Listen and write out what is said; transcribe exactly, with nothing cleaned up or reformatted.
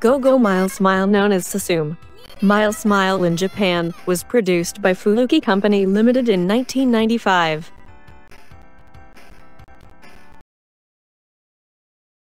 Go! Go! Mile Smile, known as Susumu. Mile Smile in Japan was produced by Fuuki Company Limited in nineteen ninety-five.